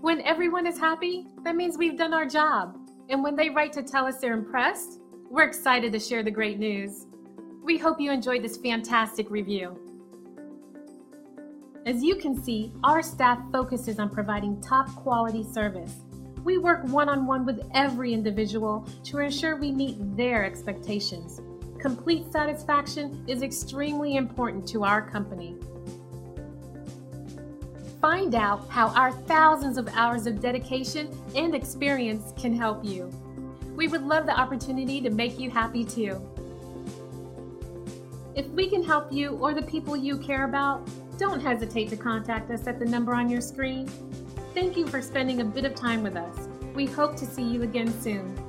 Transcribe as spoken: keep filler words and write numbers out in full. When everyone is happy, that means we've done our job. And when they write to tell us they're impressed, we're excited to share the great news. We hope you enjoyed this fantastic review. As you can see, our staff focuses on providing top quality service. We work one-on-one with every individual to ensure we meet their expectations. Complete satisfaction is extremely important to our company. Find out how our thousands of hours of dedication and experience can help you. We would love the opportunity to make you happy too. If we can help you or the people you care about, don't hesitate to contact us at the number on your screen. Thank you for spending a bit of time with us. We hope to see you again soon.